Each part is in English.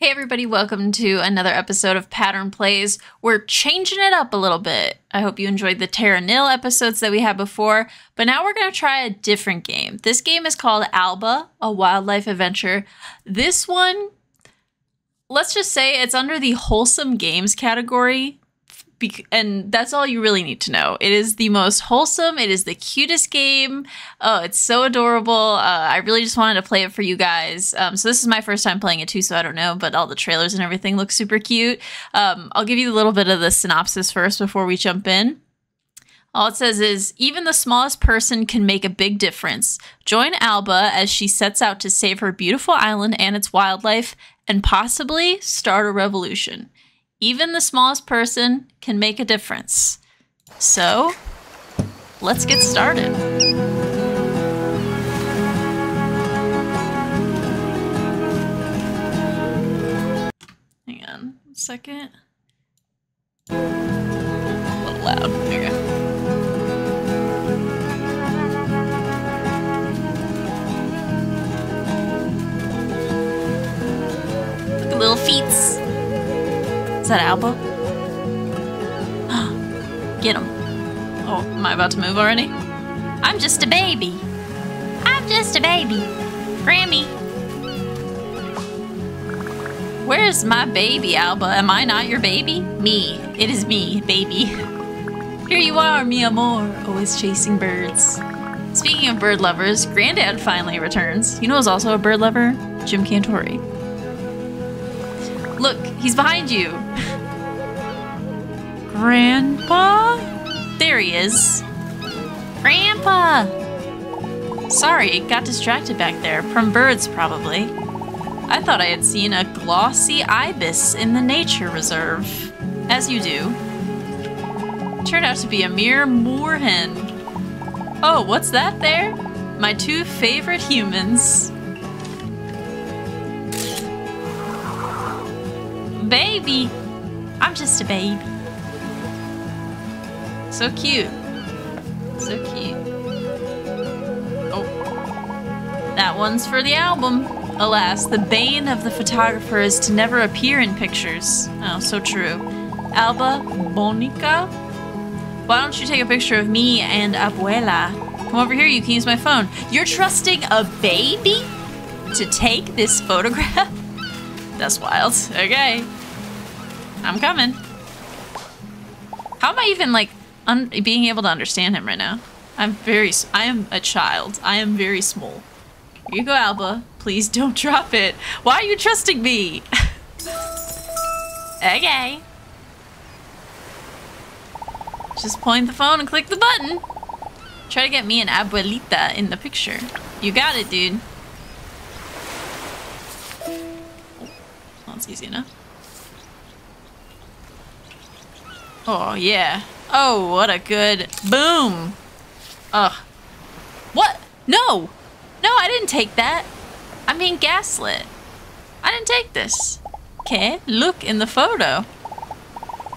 Hey everybody, welcome to another episode of Pattern Plays. We're changing it up a little bit. I hope you enjoyed the Terra Nil episodes that we had before, but now we're going to try a different game. This game is called Alba, A Wildlife Adventure. This one, let's just say it's under the Wholesome Games category, and that's all you really need to know. It is the most wholesome, it is the cutest game. Oh, it's so adorable. I really just wanted to play it for you guys. So this is my first time playing it too, so I don't know, but all the trailers and everything look super cute. I'll give you a little bit of the synopsis first before we jump in. All it says is, even the smallest person can make a big difference. Join Alba as she sets out to save her beautiful island and its wildlife, and possibly start a revolution. Even the smallest person can make a difference. So, let's get started. Hang on a second. A little loud. There you go. Look at little feets. Is that Alba? Get him. Oh, am I about to move already? I'm just a baby. I'm just a baby. Grammy. Where's my baby, Alba? Am I not your baby? Me. It is me, baby. Here you are, mi amor. Always chasing birds. Speaking of bird lovers, Granddad finally returns. You know who's also a bird lover? Jim Cantore. Look, he's behind you. Grandpa? There he is. Grandpa! Sorry, got distracted back there. From birds, probably. I thought I had seen a glossy ibis in the nature reserve. As you do. Turned out to be a mere moorhen. Oh, what's that there? My two favorite humans. Baby! I'm just a baby. So cute. So cute. Oh. That one's for the album. Alas, the bane of the photographer is to never appear in pictures. Oh, so true. Alba Bonica? Why don't you take a picture of me and Abuela? Come over here, you can use my phone. You're trusting a baby to take this photograph? That's wild. Okay. I'm coming. How am I even, like, being able to understand him right now? I am a child. I am very small. Here you go, Alba. Please don't drop it. Why are you trusting me? Okay. Just point the phone and click the button. Try to get me and Abuelita in the picture. You got it, dude. That's easy enough. Oh, yeah. Oh, what a good boom. Ugh. What? No! No, I didn't take that. I'm being gaslit. I didn't take this. Okay, look in the photo.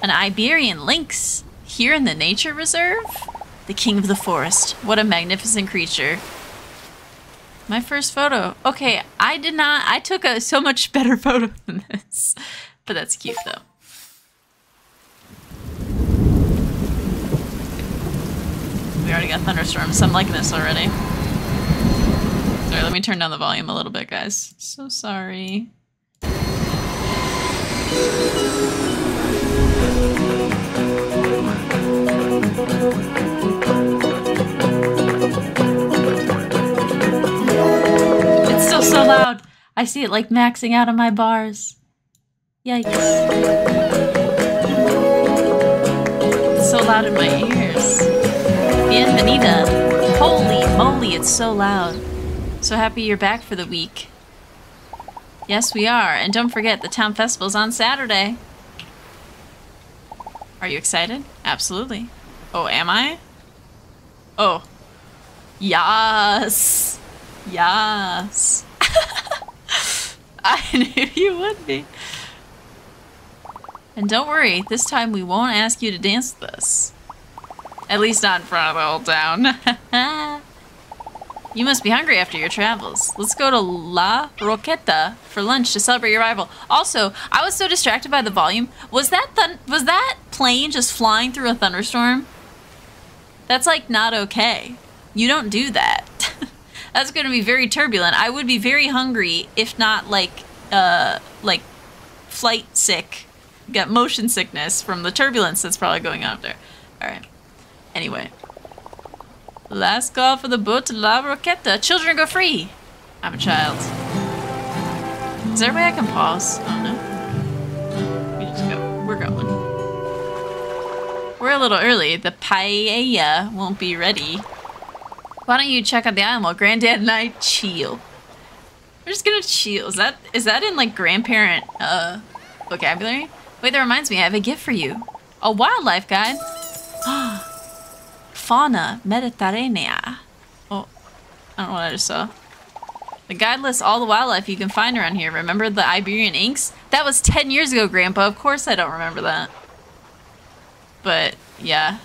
An Iberian lynx here in the nature reserve? The king of the forest. What a magnificent creature. My first photo. Okay, I took a so much better photo than this. But that's cute, though. We already got thunderstorms, so I'm liking this already. Sorry, let me turn down the volume a little bit, guys. So sorry. It's still so loud. I see it like maxing out on my bars. Yikes. It's so loud in my ears. Bienvenida. Holy moly, it's so loud. So happy you're back for the week. Yes, we are. And don't forget, the town festival's on Saturday. Are you excited? Absolutely. Oh, am I? Oh. Yas. Yas. I knew you would be. And don't worry, this time we won't ask you to dance with us. At least not in front of the whole town. You must be hungry after your travels. Let's go to La Roqueta for lunch to celebrate your arrival. Also, I was so distracted by the volume. Was that plane just flying through a thunderstorm? That's like not okay. You don't do that. That's going to be very turbulent. I would be very hungry if not like flight sick. Got motion sickness from the turbulence that's probably going on up there. All right. Anyway. Last call for the boat to La Roqueta. Children go free. I'm a child. Is there a way I can pause? Oh no. We just go. We're going. We're a little early. The paella won't be ready. Why don't you check out the island while Granddad and I chill? We're just gonna chill. Is that in like grandparent vocabulary? Wait, that reminds me, I have a gift for you. A wildlife guide. Fauna Mediterranea. Oh, I don't know what I just saw. The guide lists all the wildlife you can find around here. Remember the Iberian lynx? That was 10 years ago, Grandpa. Of course I don't remember that. But, yeah.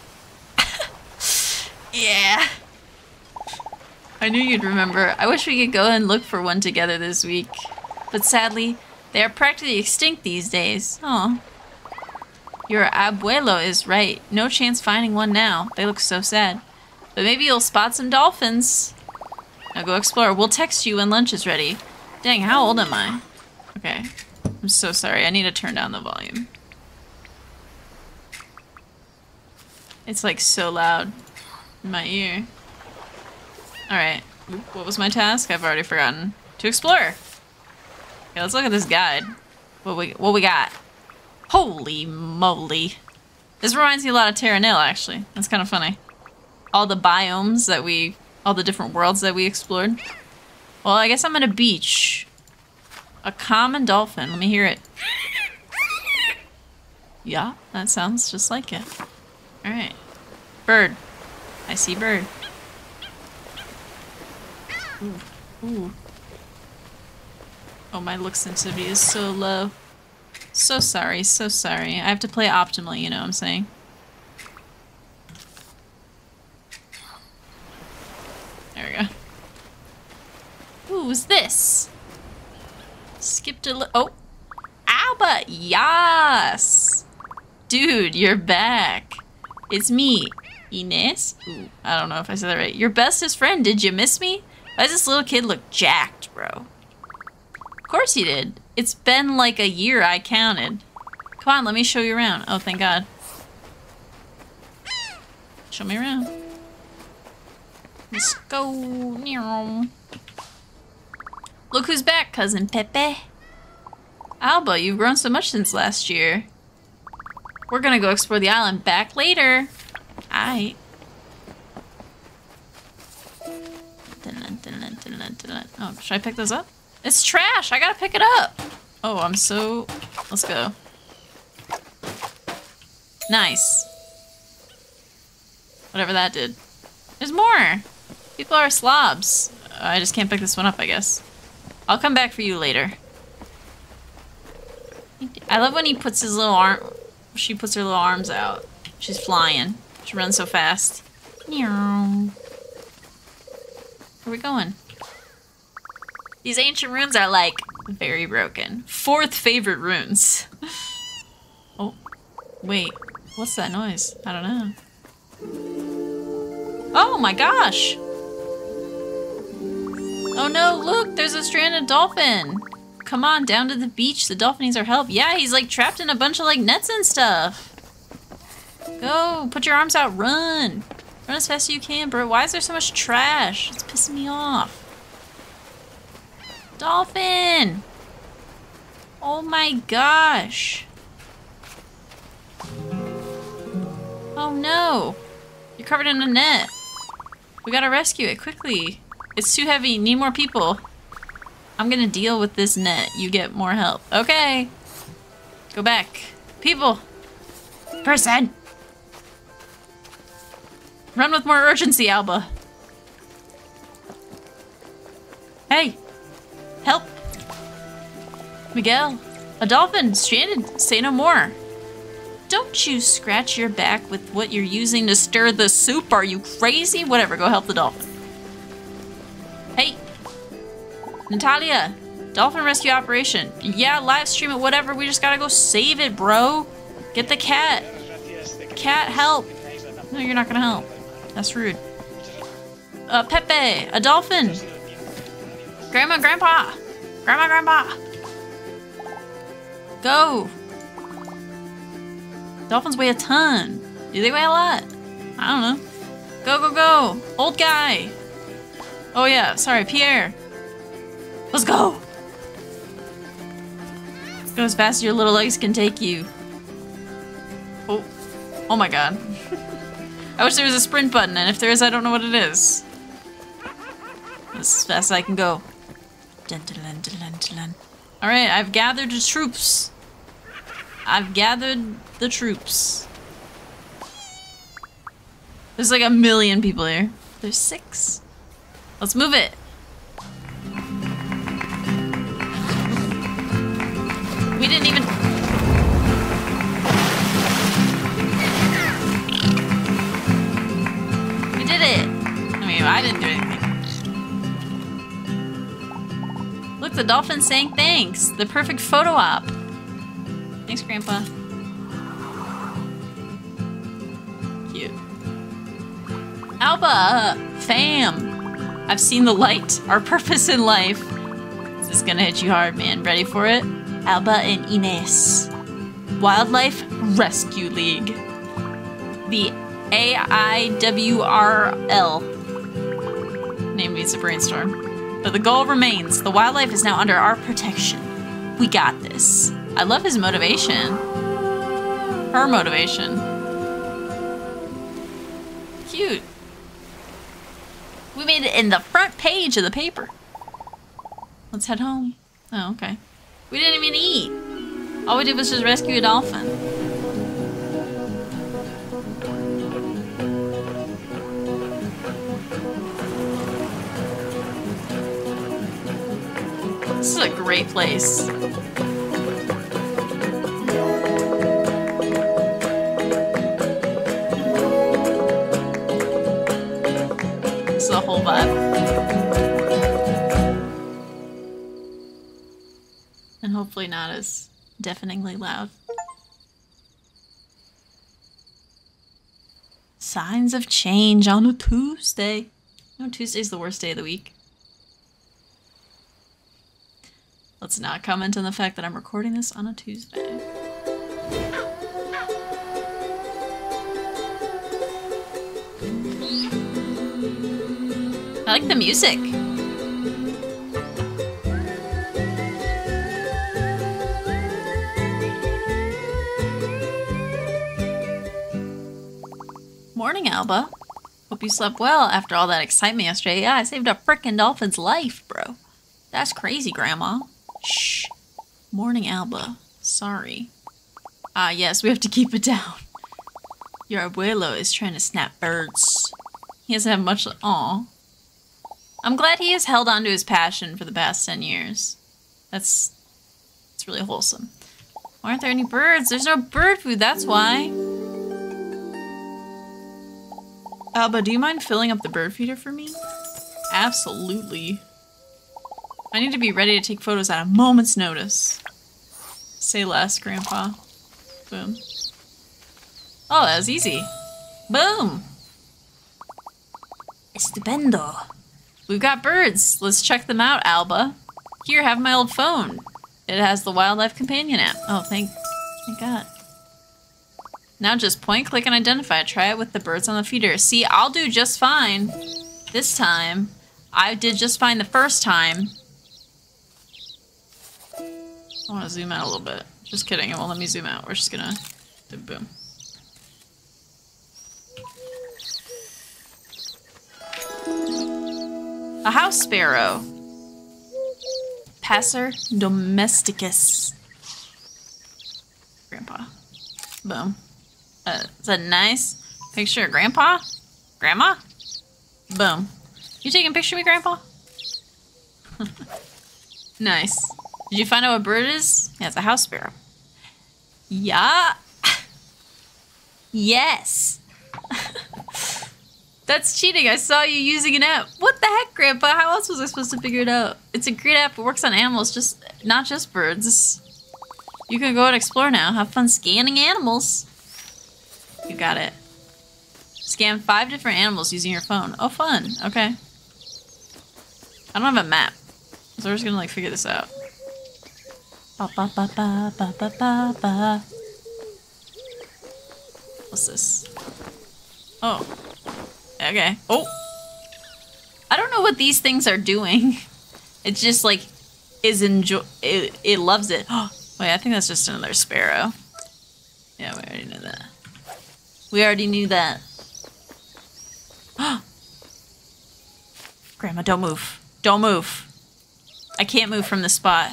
Yeah. I knew you'd remember. I wish we could go and look for one together this week. But sadly, they are practically extinct these days. Oh. Your abuelo is right. No chance finding one now. They look so sad. But maybe you'll spot some dolphins. Now go explore. We'll text you when lunch is ready. Dang, how old am I? Okay. I'm so sorry. I need to turn down the volume. It's like so loud in my ear. Alright. What was my task? I've already forgotten. To explore! Okay, let's look at this guide. What we got? Holy moly. This reminds me a lot of Terra Nil, actually. That's kind of funny. All the biomes that we... all the different worlds that we explored. Well, I guess I'm at a beach. A common dolphin. Let me hear it. Yeah, that sounds just like it. Alright. Bird. I see bird. Ooh. Ooh. Oh, my look sensitivity is so low. So sorry, so sorry. I have to play optimally, you know what I'm saying? There we go. Ooh, who's this? Skipped a little. Oh! Alba! Yas! Dude, you're back. It's me, Ines. Ooh, I don't know if I said that right. Your bestest friend, did you miss me? Why does this little kid look jacked, bro? Of course he did. It's been like a year, I counted. Come on, let me show you around. Oh, thank God. Show me around. Let's go. Look who's back, cousin Pepe. Alba, you've grown so much since last year. We're gonna go explore the island. Back later. Aight. Oh, should I pick those up? It's trash! I gotta pick it up! Oh, I'm so... let's go. Nice. Whatever that did. There's more! People are slobs. I just can't pick this one up, I guess. I'll come back for you later. I love when he puts his little arm... she puts her little arms out. She's flying. She runs so fast. Meow. Where are we going? These ancient runes are, like, very broken. Fourth favorite runes. Oh, wait. What's that noise? I don't know. Oh my gosh! Oh no, look! There's a stranded dolphin! Come on, down to the beach. The dolphin needs our help. Yeah, he's, like, trapped in a bunch of, like, nets and stuff. Go! Put your arms out. Run! Run as fast as you can, bro. Why is there so much trash? It's pissing me off. Dolphin! Oh my gosh. Oh no. You're covered in a net. We gotta rescue it quickly. It's too heavy. Need more people. I'm gonna deal with this net. You get more help. Okay. Go back. People. Person. Run with more urgency, Alba. Hey! Help! Miguel! A dolphin! Stranded! Say no more! Don't you scratch your back with what you're using to stir the soup! Are you crazy? Whatever, go help the dolphin. Natalia, dolphin rescue operation. Yeah, live stream it, whatever. We just gotta go save it, bro. Get the cat. Cat, help. No, you're not gonna help. That's rude. Pepe, a dolphin. Grandma, grandpa. Grandma, grandpa. Go. Dolphins weigh a ton. Do they weigh a lot? I don't know. Go, go, go. Old guy. Oh yeah, sorry, Pierre. Let's go. Let's go as fast as your little legs can take you. Oh. Oh my god. I wish there was a sprint button, and if there is, I don't know what it is. As fast as I can go. Alright, I've gathered the troops. I've gathered the troops. There's like a million people here. There's 6. Let's move it. We didn't even... We did it. I mean, I didn't do anything. Look, the dolphin saying thanks. The perfect photo op. Thanks, Grandpa. Cute. Alba! Fam! I've seen the light. Our purpose in life. This is gonna hit you hard, man. Ready for it? Alba and Ines. Wildlife Rescue League. The AIWRL. Name needs a brainstorm. But the goal remains. The wildlife is now under our protection. We got this. I love his motivation. Her motivation. Cute. We made it in the front page of the paper. Let's head home. Oh, okay. We didn't even eat. All we did was just rescue a dolphin. This is a great place. The whole vibe. And hopefully not as deafeningly loud. Signs of change on a Tuesday. No, Tuesday's the worst day of the week. Let's not comment on the fact that I'm recording this on a Tuesday. I like the music. Morning, Alba. Hope you slept well after all that excitement yesterday. Yeah, I saved a frickin' dolphin's life, bro. That's crazy, Grandma. Shh. Morning, Alba. Sorry. Ah, yes, we have to keep it down. Your abuelo is trying to snap birds. He doesn't have much... Aw. I'm glad he has held on to his passion for the past 10 years. That's really wholesome. Why aren't there any birds? There's no bird food, that's why. Alba, do you mind filling up the bird feeder for me? Absolutely. I need to be ready to take photos at a moment's notice. Say less, Grandpa. Boom. Oh, that was easy. Boom! Estupendo. We've got birds. Let's check them out, Alba. Here, have my old phone. It has the Wildlife Companion app. Oh, thank God. Now just point, click, and identify. Try it with the birds on the feeder. See, I'll do just fine this time. I did just fine the first time. I want to zoom out a little bit. Just kidding. It won't let me zoom out. We're just gonna... Boom. A house sparrow. Passer domesticus. Grandpa. Boom. Is that a nice picture of Grandpa? Grandma? Boom. You taking a picture of me, Grandpa? Nice. Did you find out what bird it is? Yeah, it's a house sparrow. Yeah. Yes. That's cheating. I saw you using an app. What the heck, Grandpa? How else was I supposed to figure it out? It's a great app. It works on animals, just not just birds. You can go and explore now. Have fun scanning animals. You got it. Scan 5 different animals using your phone. Oh, fun. Okay. I don't have a map, so we're just gonna, like, figure this out. Ba, ba, ba, ba, ba, ba, ba, ba. What's this? Oh. Okay. Oh! I don't know what these things are doing. It just, like, is it loves it. Oh, wait, I think that's just another sparrow. Yeah, we already knew that. We already knew that. Oh! Grandma, don't move. Don't move. I can't move from this spot.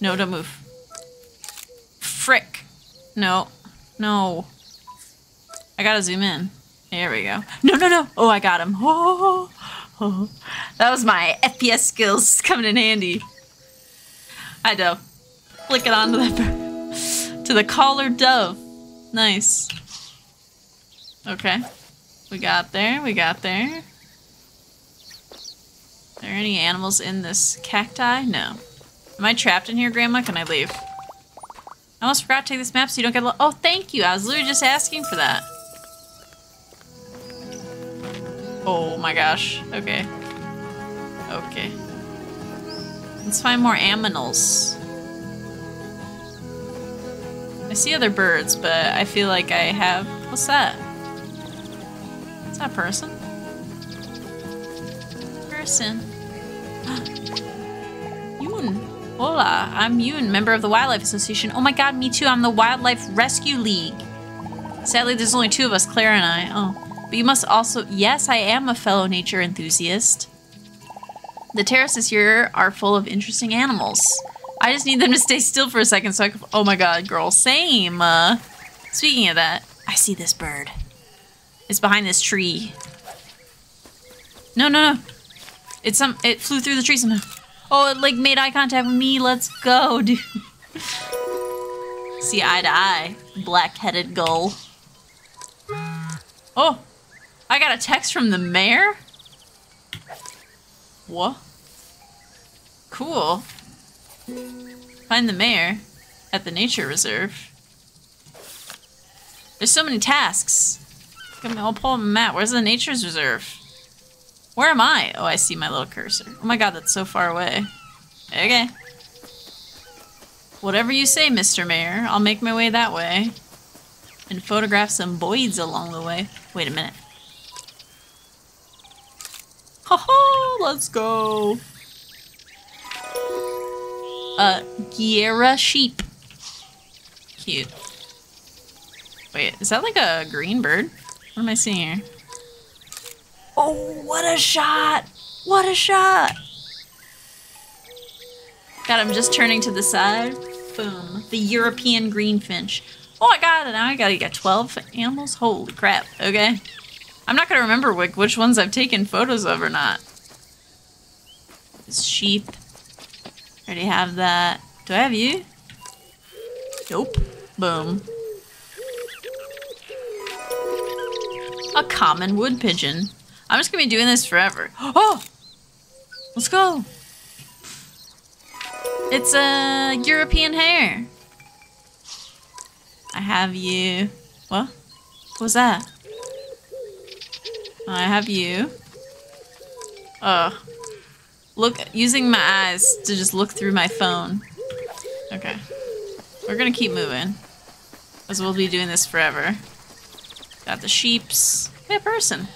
No, don't move. Frick. No. No. I gotta zoom in. There we go. No, no, no. Oh, I got him. Oh, oh. That was my FPS skills coming in handy. I dove. Flick it onto the bird. To the collared dove. Nice. Okay. We got there. We got there. Are there any animals in this cacti? No. Am I trapped in here, Grandma? Can I leave? I almost forgot to take this map so you don't get lost. Oh, thank you. I was literally just asking for that. Oh my gosh. Okay. Okay. Let's find more aminals. I see other birds, but I feel like I have... What's that? Is that a person? Person. Yoon. Hola, I'm Yoon, member of the Wildlife Association. Oh my god, me too. I'm the Wildlife Rescue League. Sadly, there's only 2 of us, Clara and I. Oh. But you must also... Yes, I am a fellow nature enthusiast. The terraces here are full of interesting animals. I just need them to stay still for a second so I can... Oh my god, girl. Same. Speaking of that, I see this bird. It's behind this tree. No, no, no. It's some... It flew through the tree somehow. Oh, it, like, made eye contact with me. Let's go, dude. See eye to eye. Black-headed gull. Oh! I got a text from the mayor? What? Cool. Find the mayor at the nature reserve. There's so many tasks. I'll pull up a map. Where's the nature reserve? Where am I? Oh, I see my little cursor. Oh my god, that's so far away. Okay. Whatever you say, Mr. Mayor. I'll make my way that way. And photograph some boys along the way. Wait a minute. Ho-ho! Let's go! Guira sheep. Cute. Wait, is that like a green bird? What am I seeing here? Oh, what a shot! What a shot! God, I'm just turning to the side. Boom. The European greenfinch. Oh, I got it. Now I gotta get 12 animals. Holy crap. Okay. I'm not gonna remember which ones I've taken photos of or not. This sheep. Already have that. Do I have you? Nope. Boom. A common wood pigeon. I'm just gonna be doing this forever. Oh! Let's go! It's a European hare. I have you. What? What was that? I have you. Look, using my eyes to just look through my phone. Okay. We're gonna keep moving. As we'll be doing this forever. Got the sheeps. Hey, a person.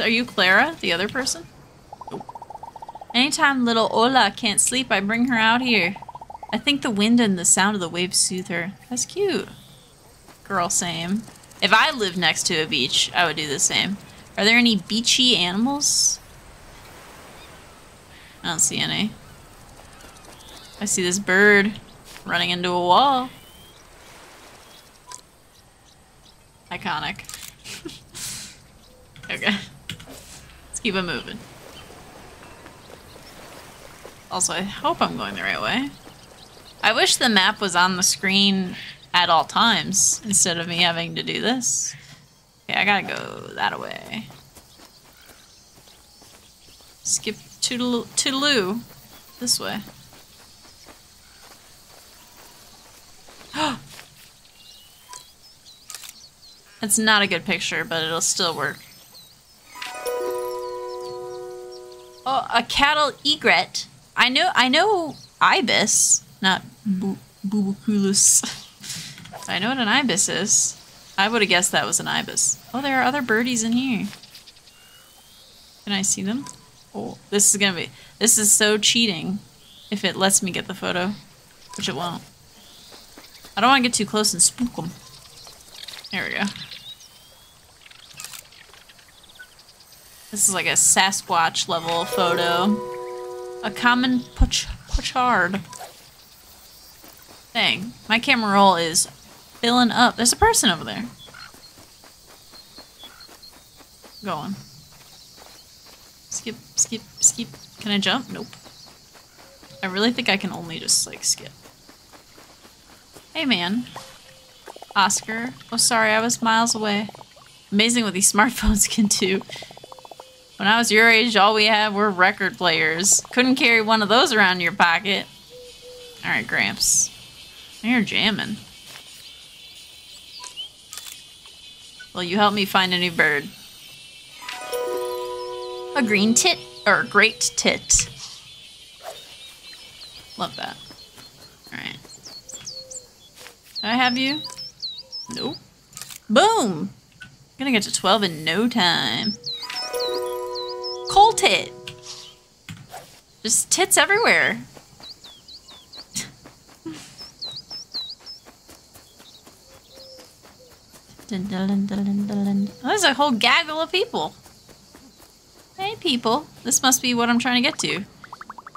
Are you Clara, the other person? Nope. Anytime little Ola can't sleep, I bring her out here. I think the wind and the sound of the waves soothe her. That's cute. Girl, same. If I lived next to a beach, I would do the same. Are there any beachy animals? I don't see any. I see this bird running into a wall. Iconic. Okay. Keep it moving. Also, I hope I'm going the right way. I wish the map was on the screen at all times instead of me having to do this. Okay, I gotta go that way. Skip toodaloo this way. It's not a good picture, but it'll still work. Oh, a cattle egret. I know ibis, not bubuculus. I know what an ibis is. I would have guessed that was an ibis. Oh, there are other birdies in here. Can I see them? Oh, this is so cheating if it lets me get the photo, which it won't. I don't want to get too close and spook them. There we go. This is like a Sasquatch level photo. A common pochard. Dang, my camera roll is filling up. There's a person over there. Go on. Skip, skip, skip. Can I jump? Nope. I really think I can only just like skip. Hey man. Oscar. Oh sorry, I was miles away. Amazing what these smartphones can do. When I was your age, all we had were record players. Couldn't carry one of those around in your pocket. Alright, Gramps. You're jamming. Well, you helped me find a new bird. A green tit, or a great tit. Love that. Alright. Did I have you? Nope. Boom! I'm gonna get to 12 in no time. Coal tit! Just tits everywhere. Oh, there's a whole gaggle of people. Hey, people. This must be what I'm trying to get to.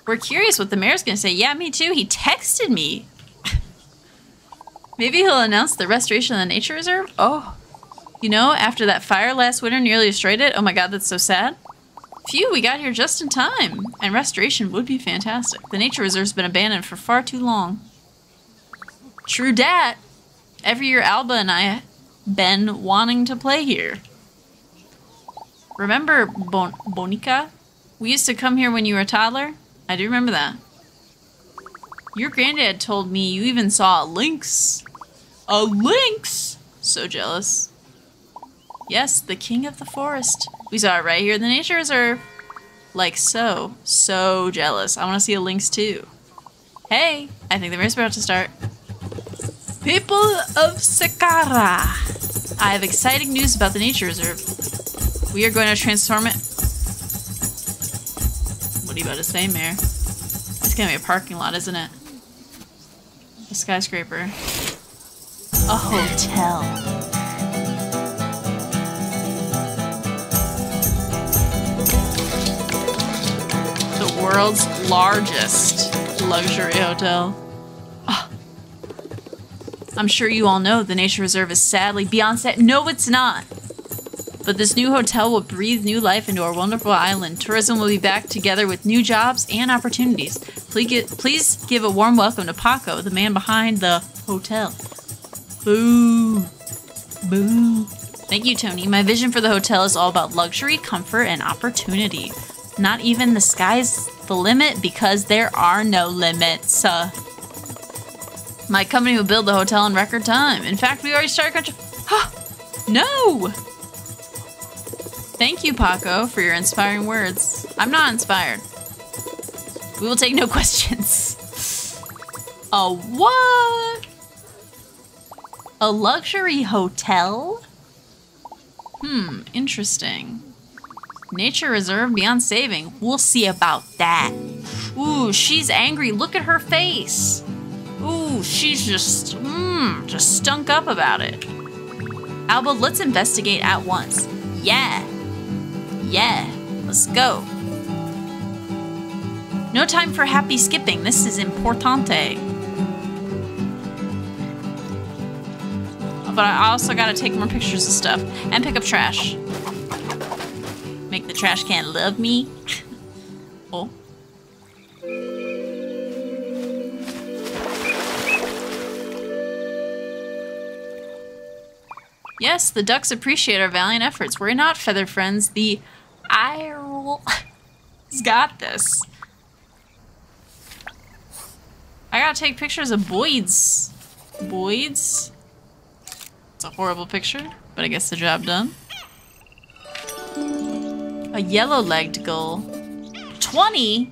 We're curious what the mayor's gonna say. Yeah, me too. He texted me. Maybe he'll announce the restoration of the nature reserve? Oh. You know, after that fire last winter nearly destroyed it. Oh my god, that's so sad. Phew, we got here just in time. And restoration would be fantastic. The nature reserve's been abandoned for far too long. True dat. Every year Alba and I been wanting to play here. Remember Bonica? We used to come here when you were a toddler? I do remember that. Your granddad told me you even saw a lynx. A lynx? So jealous. Yes, the king of the forest. We saw it right here in the nature reserve. Like so. So jealous. I want to see a lynx too. Hey, I think the race is about to start. People of Sakara, I have exciting news about the nature reserve. We are going to transform it. What are you about to say, Mayor? It's going to be a parking lot, isn't it? A skyscraper. A hotel. The world's largest luxury hotel. I'm sure you all know the nature reserve is sadly beyond set. No, it's not. But this new hotel will breathe new life into our wonderful island. Tourism will be back together with new jobs and opportunities. Please give a warm welcome to Paco, the man behind the hotel. Boo. Boo. Thank you, Tony. My vision for the hotel is all about luxury, comfort, and opportunity. Not even the sky's the limit because there are no limits. My company will build the hotel in record time. In fact, we already started No! Thank you, Paco, for your inspiring words. I'm not inspired. We will take no questions. A what? A luxury hotel? Hmm, interesting. Nature reserve beyond saving. We'll see about that. Ooh, she's angry. Look at her face. Ooh, she's just stunk up about it. Alba, let's investigate at once. Yeah. Yeah. Let's go. No time for happy skipping. This is importante. But I also gotta take more pictures of stuff and pick up trash. Make the trash can love me. Oh. Yes, the ducks appreciate our valiant efforts. We're not feather friends. The IRL has got this. I gotta take pictures of Boyd's. Boyd's? It's a horrible picture, but I guess the job done. A yellow-legged gull. 20?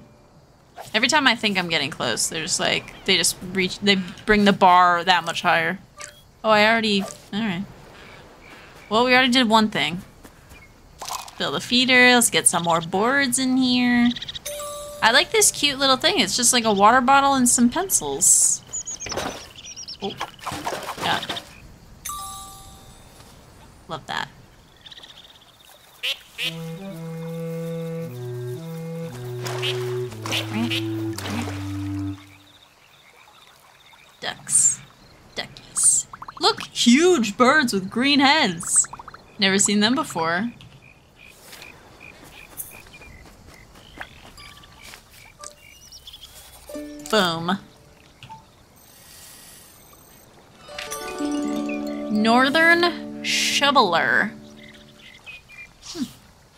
Every time I think I'm getting close, they're just like, they just reach, they bring the bar that much higher. Oh, I already, alright. Well, we already did one thing. Fill the feeder, let's get some more boards in here. I like this cute little thing, it's just like a water bottle and some pencils. Oh, got it. Love that. Ducks. Duckies. Look! Huge birds with green heads! Never seen them before. Boom. Northern Shoveler. Hm.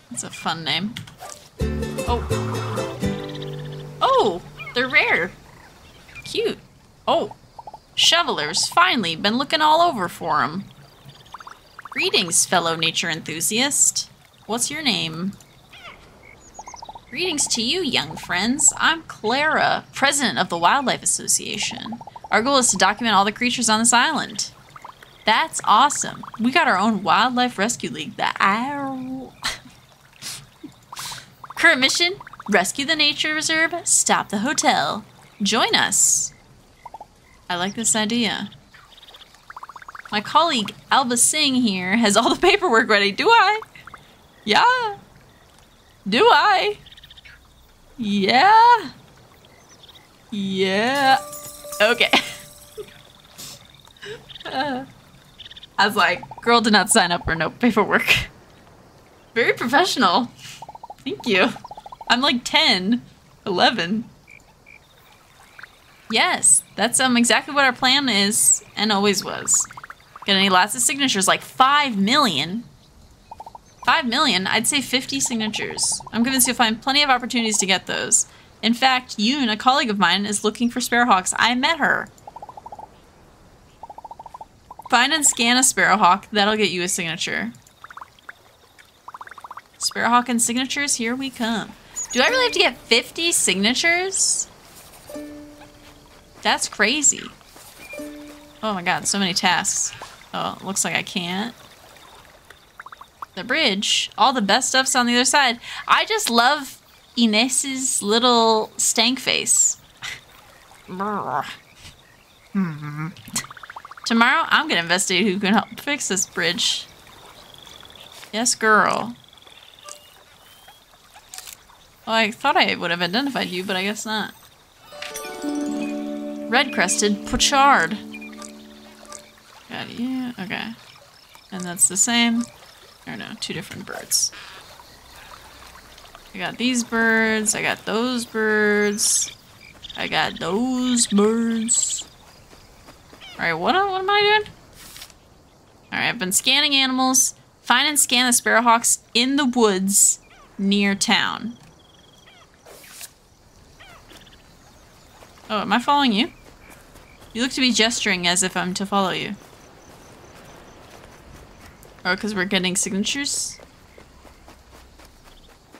That's a fun name. Oh. Oh, they're rare. Cute. Oh, shovelers, finally, been looking all over for them. Greetings, fellow nature enthusiast. What's your name? Greetings to you, young friends. I'm Clara, president of the Wildlife Association. Our goal is to document all the creatures on this island. That's awesome. We got our own Wildlife Rescue League, the AIWRL. Current mission? Rescue the nature reserve, stop the hotel. Join us. I like this idea. My colleague Alba Singh here has all the paperwork ready. Do I? Yeah. Do I? Yeah. Yeah. Okay. I was like, girl did not sign up for no paperwork. Very professional. Thank you. I'm like 10, 11. Yes, that's exactly what our plan is, and always was. Gonna need lots of signatures, like 5 million. 5 million? I'd say 50 signatures. I'm convinced you'll find plenty of opportunities to get those. In fact, Yoon, a colleague of mine, is looking for sparrowhawks. I met her. Find and scan a sparrowhawk. That'll get you a signature. Sparrowhawk and signatures, here we come. Do I really have to get 50 signatures? That's crazy. Oh my god, so many tasks. Oh, looks like I can't. The bridge. All the best stuff's on the other side. I just love Ines' little stank face. Tomorrow, I'm gonna investigate who can help fix this bridge. Yes, girl. Well, I thought I would have identified you, but I guess not. Red-crested pochard. Got you. Okay. And that's the same. Or no, two different birds. I got these birds. I got those birds. I got those birds. Alright, what am I doing? Alright, I've been scanning animals. Find and scan the sparrowhawks in the woods near town. Oh, am I following you? You look to be gesturing as if I'm to follow you. Oh, because we're getting signatures?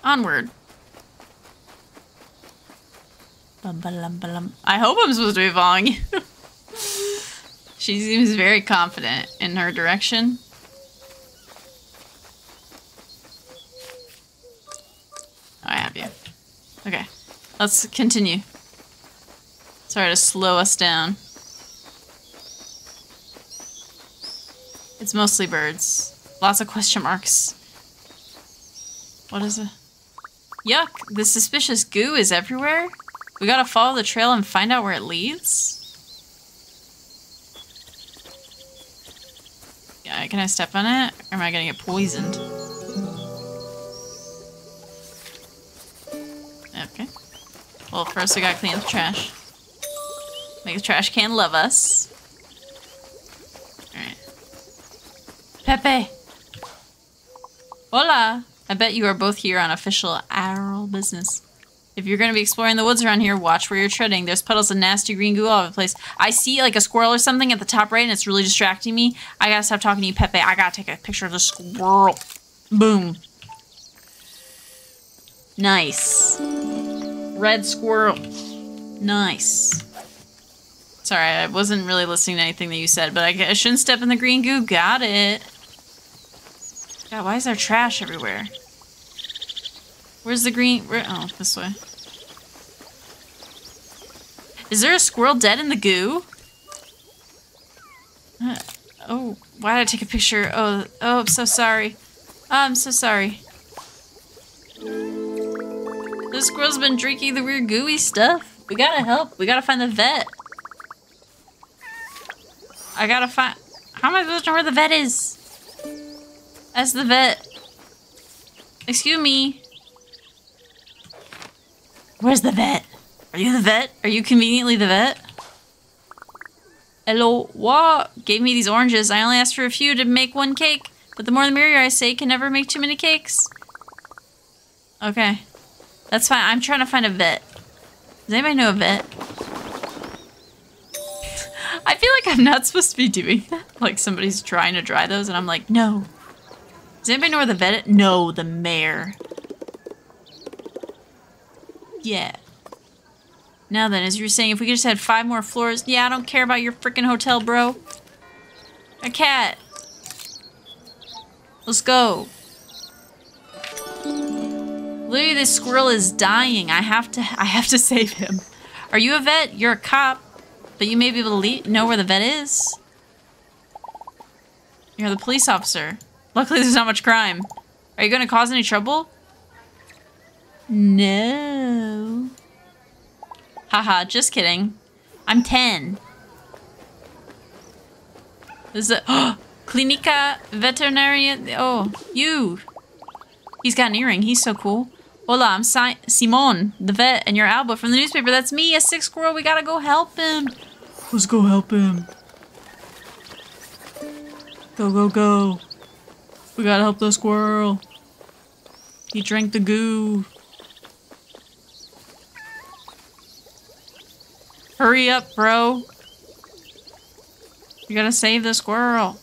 Onward. Bum, ba, lum, ba, lum. I hope I'm supposed to be following you. She seems very confident in her direction. Oh, I have you. Okay, let's continue. Sorry to slow us down. It's mostly birds. Lots of question marks. What is it? Yuck! The suspicious goo is everywhere? We gotta follow the trail and find out where it leads? Yeah, can I step on it? Or am I gonna get poisoned? Okay. Well, first we gotta clean up the trash. Make the trash can love us. Alright. Pepe. Hola. I bet you are both here on official AIWRL business. If you're going to be exploring the woods around here, watch where you're treading. There's puddles of nasty green goo all over the place. I see like a squirrel or something at the top right, and it's really distracting me. I gotta stop talking to you, Pepe. I gotta take a picture of the squirrel. Boom. Nice. Red squirrel. Nice. Sorry, I wasn't really listening to anything that you said, but I shouldn't step in the green goo. Got it. God, why is there trash everywhere? Where's the green? Where? Oh, this way. Is there a squirrel dead in the goo? Oh, why did I take a picture? Oh, I'm so sorry. I'm so sorry. The squirrel's been drinking the weird gooey stuff. We gotta help. We gotta find the vet. I gotta find... How am I supposed to know where the vet is? That's the vet. Excuse me. Where's the vet? Are you the vet? Are you conveniently the vet? Hello, what? Gave me these oranges. I only asked for a few to make one cake. But the more the merrier, I say. Can never make too many cakes. Okay. That's fine. I'm trying to find a vet. Does anybody know a vet? I feel like I'm not supposed to be doing that. Like somebody's trying to dry those and I'm like, no. Does anybody know where the vet is? No, the mayor. Yeah. Now then, as you were saying, if we could just had 5 more floors. Yeah, I don't care about your freaking hotel, bro. A cat. Let's go. Literally, this squirrel is dying. I have to save him. Are you a vet? You're a cop, but you may be able to know where the vet is. You're the police officer. Luckily, there's not much crime. Are you going to cause any trouble? No. Haha, just kidding. I'm 10. This is a... Oh, Clinica Veterinaria... Oh, you. He's got an earring. He's so cool. Hola, I'm Simon, the vet, and you're Alba from the newspaper. That's me, a sick squirrel. We gotta go help him. Let's go help him. Go, go, go. We gotta help the squirrel. He drank the goo. Hurry up, bro. You gotta save the squirrel.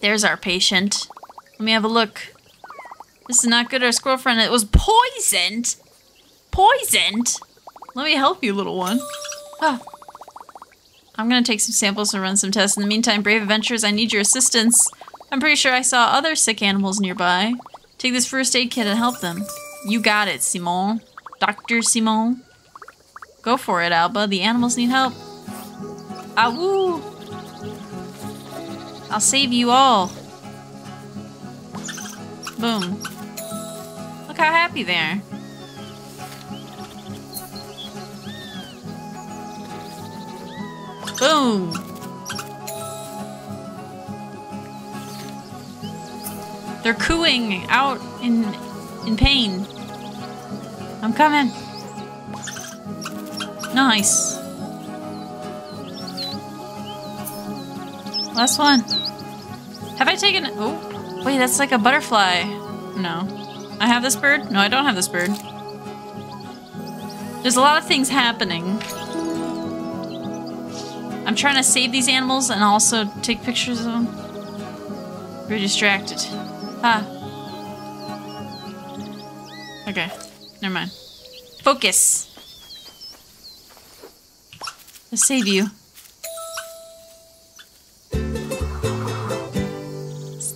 There's our patient. Let me have a look. This is not good. Our squirrel friend, it was poisoned. Poisoned? Let me help you, little one. Oh. I'm gonna take some samples and run some tests. In the meantime, brave adventurers, I need your assistance. I'm pretty sure I saw other sick animals nearby. Take this first aid kit and help them. You got it, Simon. Dr. Simon. Go for it, Alba. The animals need help. Ah, woo! I'll save you all. Boom. Look how happy they are. Boom. They're cooing out in pain. I'm coming. Nice. Last one. Have I taken... Oh, wait, that's like a butterfly. No. I have this bird? No, I don't have this bird. There's a lot of things happening. I'm trying to save these animals and also take pictures of them. Very distracted. Ah. Okay. Never mind. Focus. I'll save you.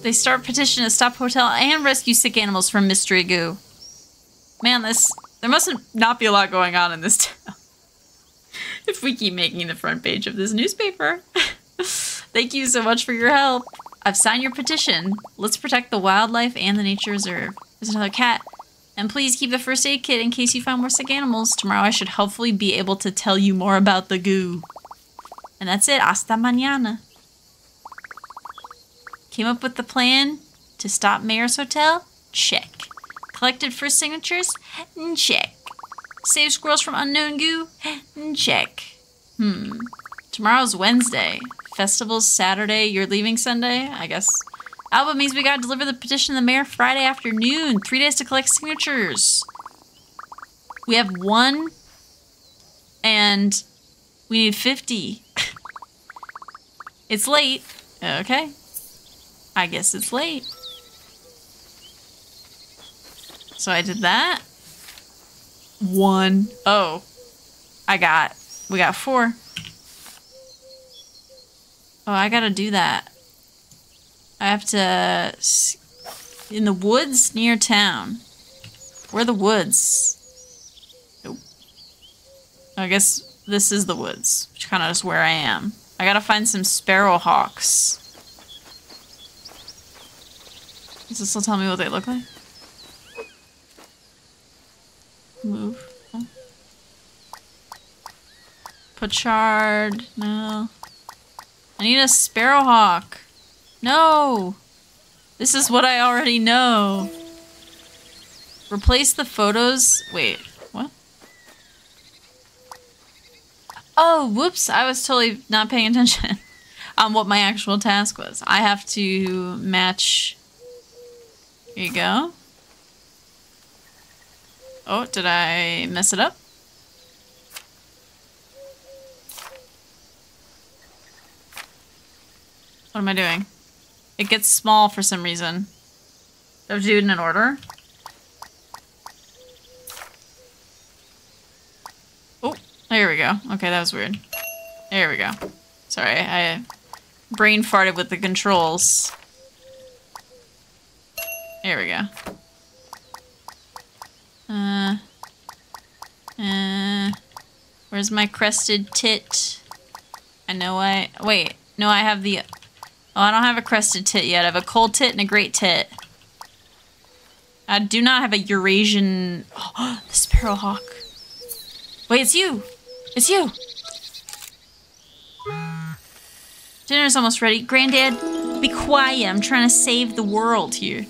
They start petition to stop hotel and rescue sick animals from mystery goo. Man, there must not be a lot going on in this town. If we keep making the front page of this newspaper. Thank you so much for your help. I've signed your petition. Let's protect the wildlife and the nature reserve. There's another cat. And please keep the first aid kit in case you find more sick animals. Tomorrow I should hopefully be able to tell you more about the goo. And that's it. Hasta mañana. Came up with the plan to stop Mayor's Hotel? Check. Collected first signatures? Check. Save squirrels from unknown goo? Check. Tomorrow's Wednesday. Festival's Saturday. You're leaving Sunday, I guess. Alba means we gotta deliver the petition to the mayor Friday afternoon. 3 days to collect signatures. We have one, and we need 50. It's late. Okay. I guess it's late. So I did that. One. Oh. We got four. Oh, I gotta do that. I have to... In the woods near town. Where are the woods? Nope. I guess this is the woods, which kind of is where I am. I gotta find some sparrowhawks. Does this still tell me what they look like? Move. Oh. Pochard. No. I need a sparrowhawk. No! This is what I already know. Replace the photos. Wait, what? Oh, whoops. I was totally not paying attention on what my actual task was. I have to match. Here you go. Oh, did I mess it up? What am I doing? It gets small for some reason. Do I have to do it in an order? Oh, there we go. Okay, that was weird. There we go. Sorry, I brain farted with the controls. There we go. Where's my crested tit? I know I... Wait, no, I have the... Oh, I don't have a crested tit yet. I have a cold tit and a great tit. I do not have a Eurasian... Oh, the sparrowhawk. Wait, it's you! It's you! Dinner's almost ready. Granddad, be quiet. I'm trying to save the world here.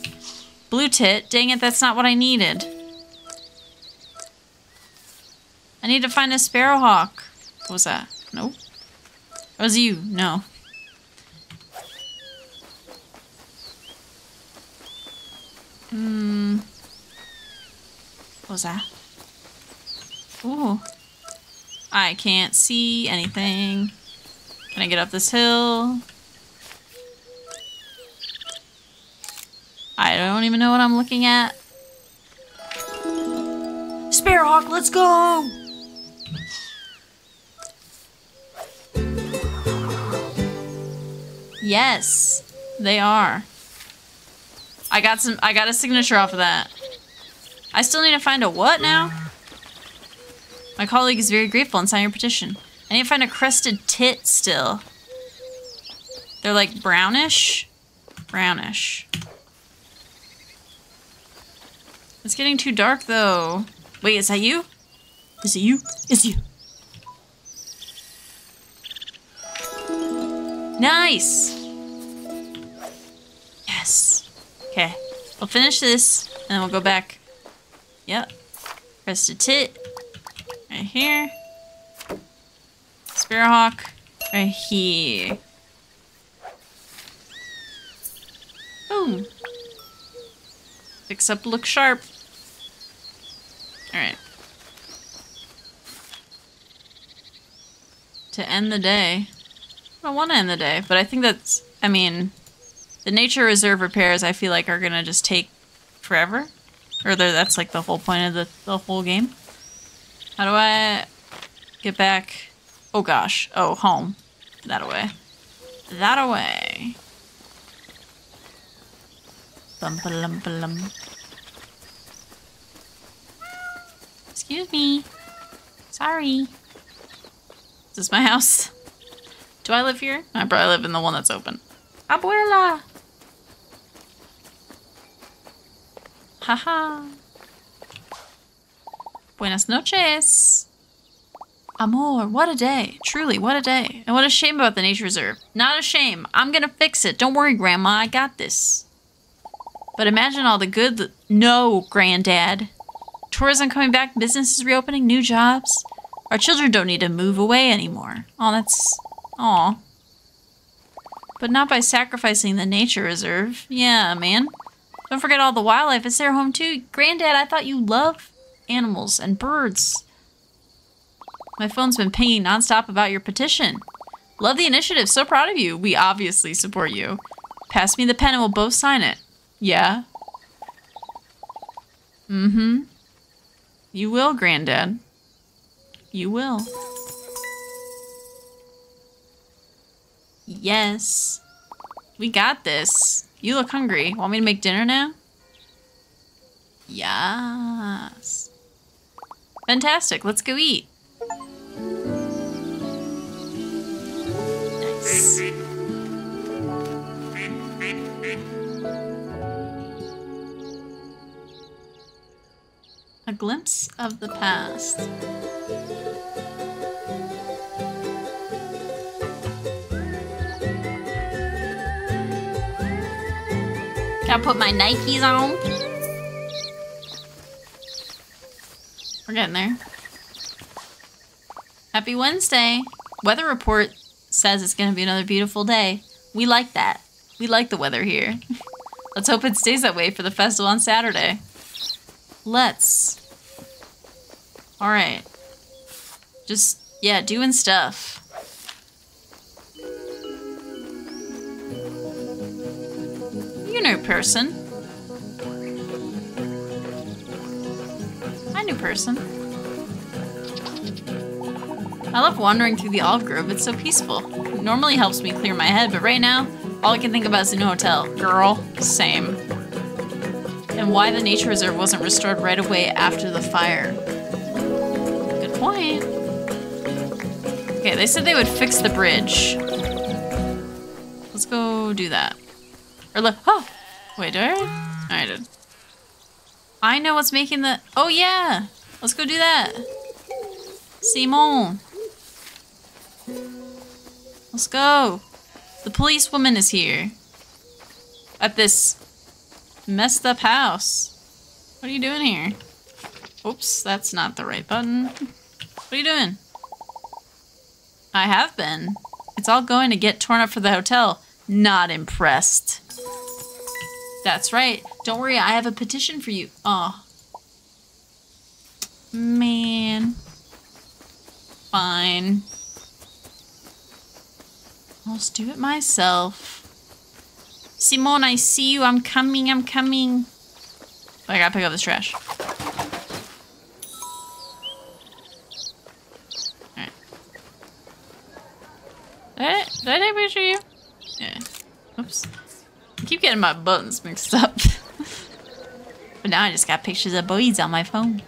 Blue tit? Dang it, that's not what I needed. I need to find a sparrowhawk. What was that? Nope. That was you. No. Hmm. What was that? Ooh. I can't see anything. Can I get up this hill? I don't even know what I'm looking at. Sparrowhawk, let's go! Yes, they are. I got a signature off of that. I still need to find a what now? My colleague is very grateful and signed your petition. I need to find a crested tit still. They're like brownish? Brownish. It's getting too dark though. Wait, is that you? Is it you? It's you. Nice! Yes. Okay, we'll finish this, and then we'll go back. Yep. Crested tit. Right here. Sparrowhawk. Right here. Boom. Fix up, look sharp. Alright. To end the day. I don't want to end the day, but I think that's... I mean... The nature reserve repairs, I feel like, are gonna just take forever. Or that's like the whole point of the whole game. How do I get back? Oh gosh. Oh, home. That-a-way. That-a-way. Bum-ba-lum-ba-lum. Excuse me. Sorry. Is this my house? Do I live here? I probably live in the one that's open. Abuela! Haha. Buenas noches. Amor, what a day. Truly, what a day. And what a shame about the nature reserve. Not a shame. I'm gonna fix it. Don't worry, Grandma. I got this. But imagine all the good... No, Granddad. Tourism coming back, businesses reopening, new jobs. Our children don't need to move away anymore. Oh, that's... Aw. But not by sacrificing the nature reserve. Yeah, man. Don't forget all the wildlife. It's their home, too. Granddad, I thought you loved animals and birds. My phone's been pinging nonstop about your petition. Love the initiative. So proud of you. We obviously support you. Pass me the pen and we'll both sign it. Yeah. Mm-hmm. You will, Granddad. You will. Yes. We got this. You look hungry. Want me to make dinner now? Yes. Fantastic. Let's go eat. Nice. A glimpse of the past. Gotta put my Nikes on. We're getting there. Happy Wednesday. Weather report says it's gonna be another beautiful day. We like that. We like the weather here. Let's hope it stays that way for the festival on Saturday. Let's. Alright. Just, yeah, doing stuff. You know person. I knew person. I love wandering through the olive grove. It's so peaceful. It normally helps me clear my head, but right now, all I can think about is a new hotel. Girl, same. And why the nature reserve wasn't restored right away after the fire. Good point. Okay, they said they would fix the bridge. Let's go do that. Or look, oh, wait, did I? Oh, I did. I know what's making the, oh yeah, let's go do that. Simon. Let's go. The policewoman is here. At this messed up house. What are you doing here? Oops, that's not the right button. What are you doing? I have been. It's all going to get torn up for the hotel. Not impressed. That's right. Don't worry, I have a petition for you. Oh. Man. Fine. I'll just do it myself. Simon, I see you. I'm coming. I'm coming. I gotta pick up this trash. Alright. Did I take a picture of you? Yeah. Oops. I keep getting my buttons mixed up. But now I just got pictures of boys on my phone.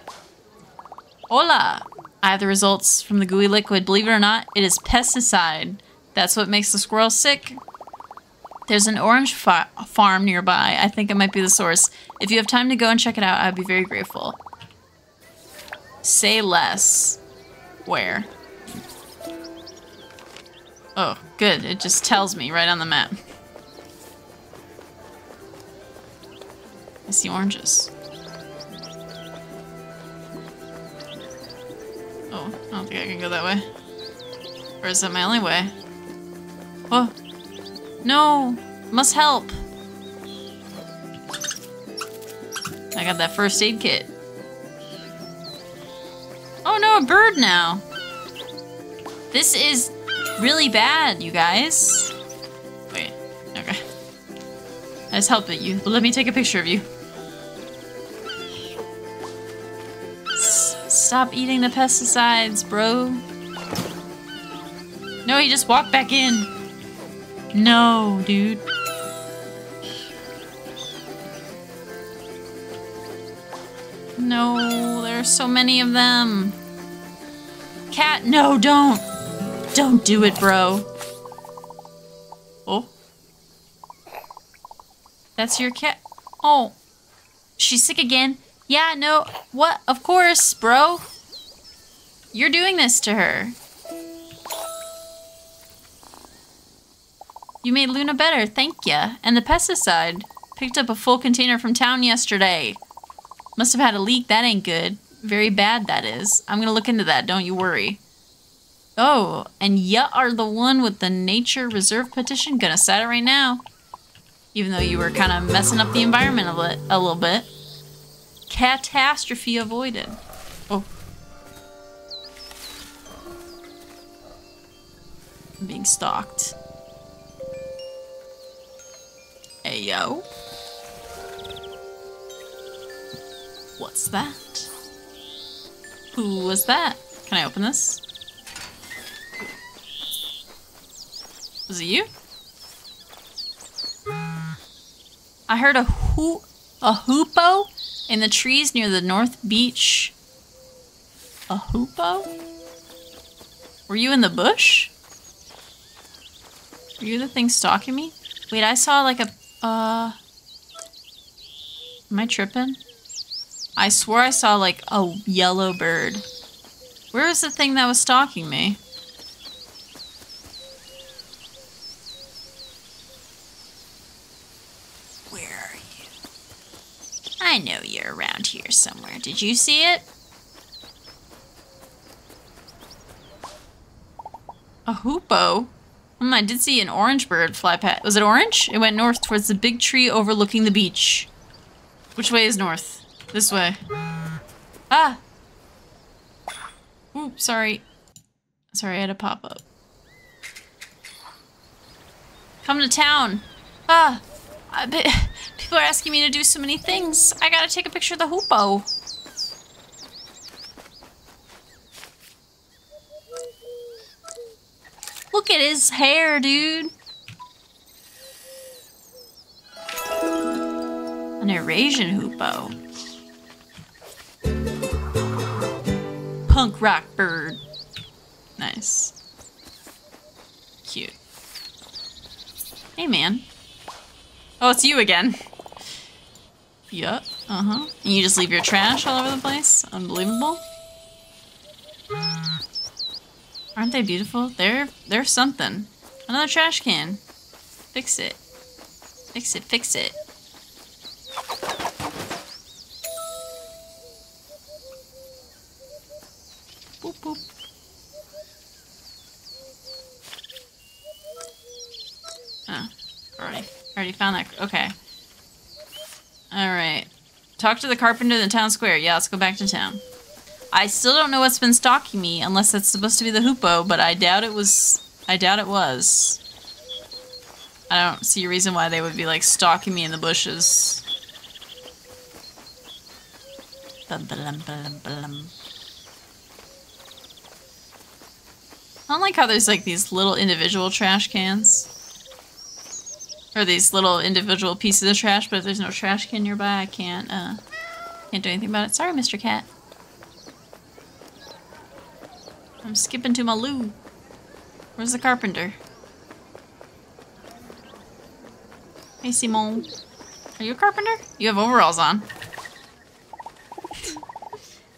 Hola! I have the results from the gooey liquid. Believe it or not, it is pesticide. That's what makes the squirrel sick. There's an orange farm nearby. I think it might be the source. If you have time to go and check it out, I'd be very grateful. Say less. Where? Oh, good. It just tells me right on the map. I see oranges. Oh, I don't think I can go that way. Or is that my only way? Oh. No! Must help! I got that first aid kit. Oh no, a bird now! This is really bad, you guys. Wait, okay. I just helped you, but let me take a picture of you. Stop eating the pesticides, bro. No, he just walked back in. No, dude. No, there are so many of them. Cat, no, don't. Don't do it, bro. Oh. That's your cat. Oh. She's sick again. Yeah, no. What? Of course, bro. You're doing this to her. You made Luna better, thank ya. And the pesticide. Picked up a full container from town yesterday. Must have had a leak, that ain't good. Very bad, that is. I'm gonna look into that, don't you worry. Oh, and you are the one with the nature reserve petition. Gonna set it right now. Even though you were kind of messing up the environment a little bit. Catastrophe avoided. Oh. I'm being stalked. Hey, yo. What's that? Who was that? Can I open this? Was it you? I heard a hoopoe in the trees near the North Beach. A hoopoe? Were you in the bush? Were you the thing stalking me? Wait, I saw like a... Am I tripping? I swore I saw, like, a yellow bird. Where was the thing that was stalking me? Where are you? I know you're around here somewhere. Did you see it? A hoopoe? I did see an orange bird fly past. Was it orange? It went north towards the big tree overlooking the beach. Which way is north? This way. Ah! Oop, sorry. Sorry, I had a pop-up. Come to town! Ah! People are asking me to do so many things. I gotta take a picture of the hoopoe. Look at his hair, dude! An Eurasian hoopoe. Punk rock bird. Nice. Cute. Hey, man. Oh, it's you again. Yup. Uh-huh. And you just leave your trash all over the place? Unbelievable. Aren't they beautiful? They're something. Another trash can. Fix it. Fix it, fix it. Boop, boop. Oh, already found that. Okay. Alright. Talk to the carpenter in the town square. Yeah, let's go back to town. I still don't know what's been stalking me, unless that's supposed to be the hoopoe, but I doubt it was. I don't see a reason why they would be, like, stalking me in the bushes. Bum, ba-lum, ba-lum, ba-lum. I don't like how there's like these little individual trash cans. Or these little individual pieces of trash, but if there's no trash can nearby, I can't do anything about it. Sorry, Mr. Cat. I'm skipping to my loo. Where's the carpenter? Hey, Simon. Are you a carpenter? You have overalls on.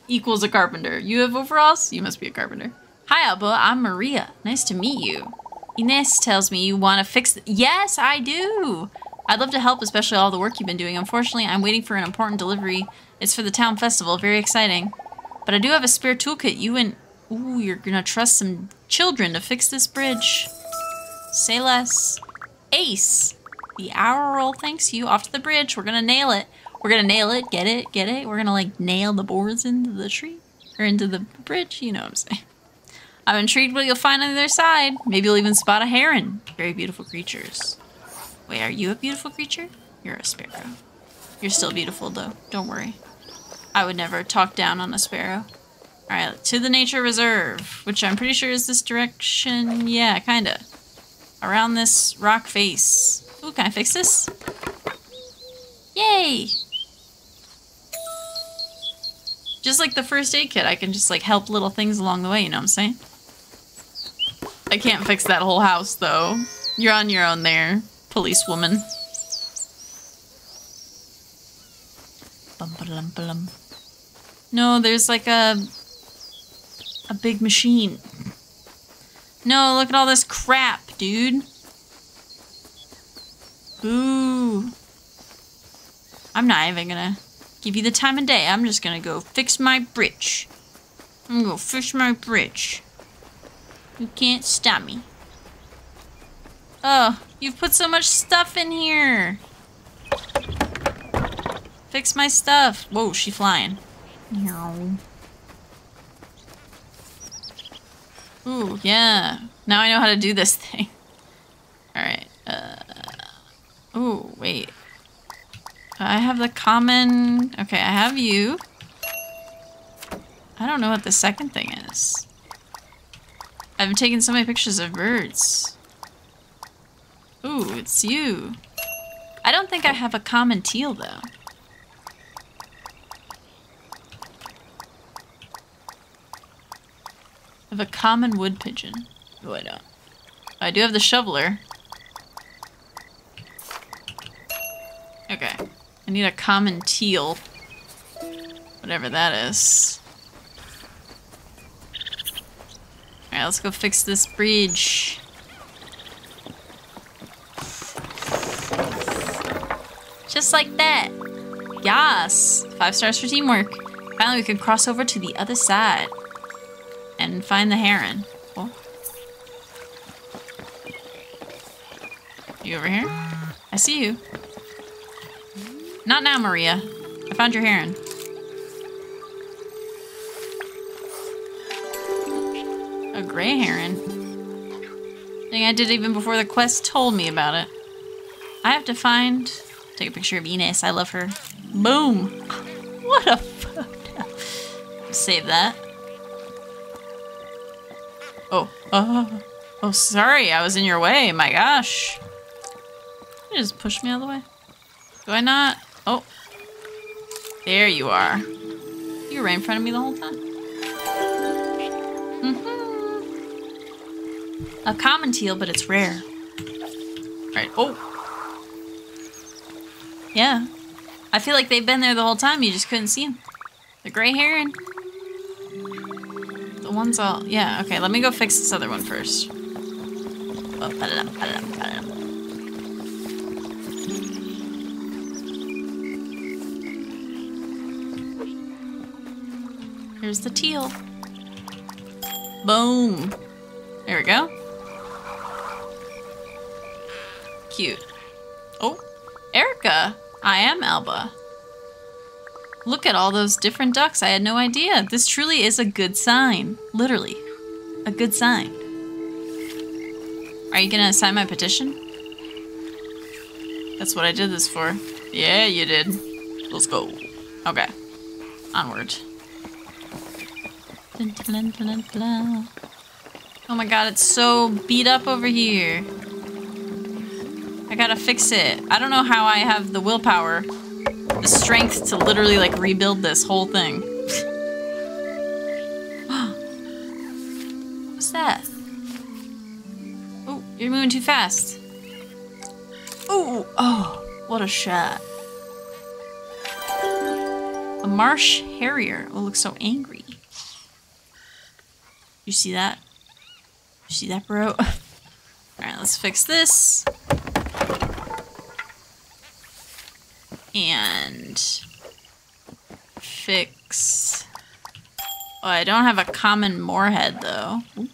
Equals a carpenter. You have overalls? You must be a carpenter. Hi, Alba. I'm Maria. Nice to meet you. Ines tells me you want to fix... Yes, I do! I'd love to help, especially all the work you've been doing. Unfortunately, I'm waiting for an important delivery. It's for the town festival. Very exciting. But I do have a spare toolkit. You and... Ooh, you're gonna trust some children to fix this bridge. Say less. Ace! The AIWRL thanks you. Off to the bridge. We're gonna nail it. We're gonna nail it. Get it? Get it? We're gonna, like, nail the boards into the tree. Or into the bridge. You know what I'm saying. I'm intrigued what you'll find on the other side. Maybe you'll even spot a heron. Very beautiful creatures. Wait, are you a beautiful creature? You're a sparrow. You're still beautiful, though. Don't worry. I would never talk down on a sparrow. Alright, to the nature reserve, which I'm pretty sure is this direction. Yeah, kinda. Around this rock face. Ooh, can I fix this? Yay! Just like the first aid kit, I can just, like, help little things along the way, you know what I'm saying? I can't fix that whole house, though. You're on your own there, policewoman. Bum-ba-dum-ba-dum. No, there's, like, a big machine. No, look at all this crap, dude. Boo. I'm not even gonna... give you the time of day. I'm just gonna go fix my bridge. I'm gonna go fix my bridge. You can't stop me. Oh, you've put so much stuff in here. Fix my stuff. Whoa, she flying. No. Ooh, yeah. Now I know how to do this thing. Alright. Ooh, wait. I have the common... Okay, I have you. I don't know what the second thing is. I've been taking so many pictures of birds. Ooh, it's you. I don't think I have a common teal, though. I have a common wood pigeon. Oh, I don't. I do have the shoveler. Okay. I need a common teal. Whatever that is. Alright, let's go fix this bridge. Just like that. Yas! 5 stars for teamwork. Finally, we can cross over to the other side. And find the heron. Cool. You over here? I see you. Not now, Maria. I found your heron. A gray heron? Thing I did even before the quest told me about it. I have to find... Take a picture of Ines. I love her. Boom! What a photo. Save that. Oh, sorry. I was in your way. My gosh. You just pushed me out of the way. Do I not? Oh. There you are. You were right in front of me the whole time. Mm-hmm. A common teal, but it's rare. Alright. Oh. Yeah. I feel like they've been there the whole time. You just couldn't see them. The gray heron. The one's all... Yeah, okay. Let me go fix this other one first. Oh, ba-da-dum. Here's the teal. Boom. There we go. Cute. Oh. Erica. I am Alba. Look at all those different ducks. I had no idea. This truly is a good sign. Literally. A good sign. Are you going to sign my petition? That's what I did this for. Yeah, you did. Let's go. Okay. Onward. Oh my god, it's so beat up over here. I gotta fix it. I don't know how I have the willpower, the strength to literally like rebuild this whole thing. What's that? Oh, you're moving too fast. Ooh, oh, what a shot. A marsh harrier. Oh, looks so angry. You see that? You see that, bro? Alright, let's fix this. And fix... Oh, I don't have a common moorhead, though. Ooh.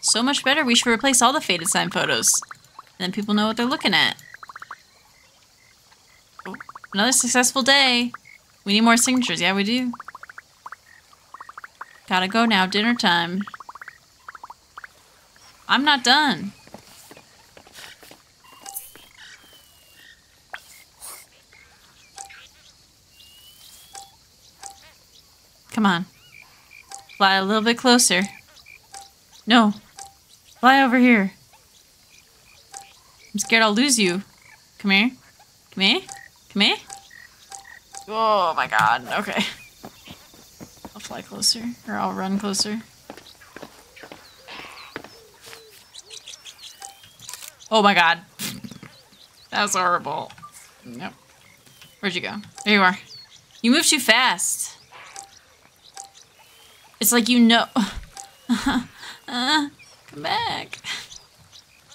So much better. We should replace all the faded sign photos. And then people know what they're looking at. Ooh. Another successful day. We need more signatures. Yeah, we do. Gotta go now. Dinner time. I'm not done. Come on. Fly a little bit closer. No. Fly over here. I'm scared I'll lose you. Come here. Come here. Come here. Oh my god. Okay. I'll fly closer. Or I'll run closer. Oh my god. That was horrible. Nope. Where'd you go? There you are. You moved too fast. It's like, you know, come back.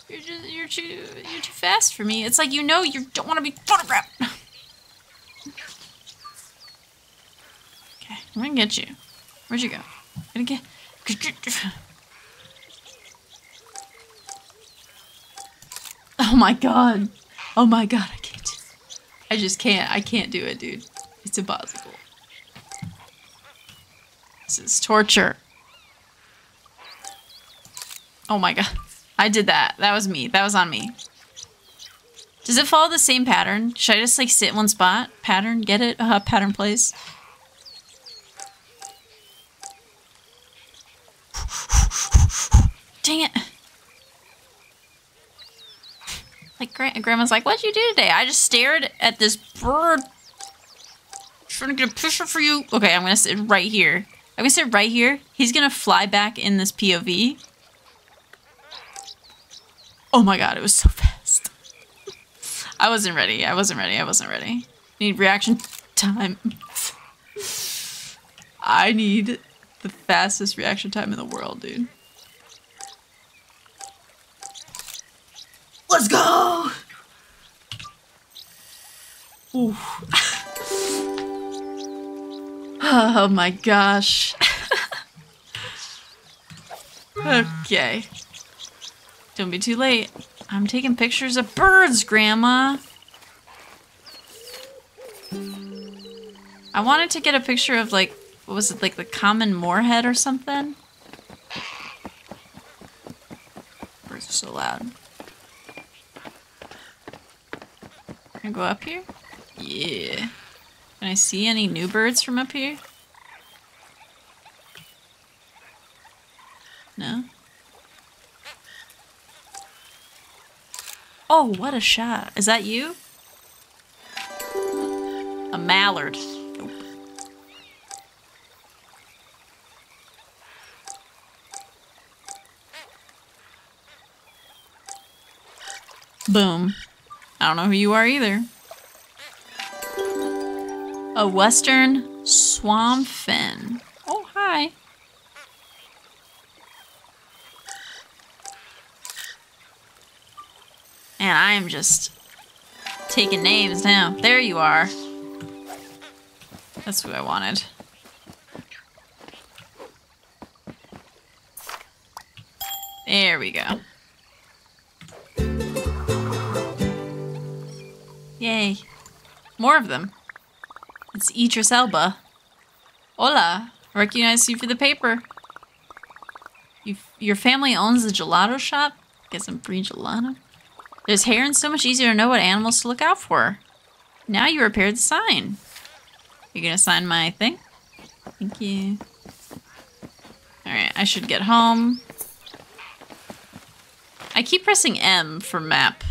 You're too fast for me. It's like, you know, you don't want to be photographed. Okay, I'm gonna get you. Where'd you go? I'm gonna get. Oh my god. Oh my god, I can't do it. I just can't. I can't do it, dude. It's impossible. This is torture. Oh my god. I did that. That was me. That was on me. Does it follow the same pattern? Should I just like sit in one spot? Pattern, get it? Pattern plays. Dang it. Like grandma's like, what'd you do today? I just stared at this bird. Trying to get a picture for you. Okay, I'm gonna sit right here. I'm gonna sit right here. He's gonna fly back in this POV. Oh my god, it was so fast. I wasn't ready. I wasn't ready. I wasn't ready. Need reaction time. I need the fastest reaction time in the world, dude. Let's go! Ooh. Oh my gosh. Okay. Don't be too late. I'm taking pictures of birds, Grandma. I wanted to get a picture of like, what was it, like the common moorhead or something? Birds are so loud. Can I go up here? Yeah. Can I see any new birds from up here? No? Oh, what a shot. Is that you? A mallard. Nope. Boom. I don't know who you are either. A western swampfin. Oh, hi. And I am just taking names now. There you are. That's who I wanted. There we go. Yay. More of them. It's Idris Elba. Hola. I recognize you for the paper. Your family owns the gelato shop? Get some free gelato. There's herons, so much easier to know what animals to look out for. Now you repaired the sign. You're gonna sign my thing? Thank you. Alright, I should get home. I keep pressing M for map.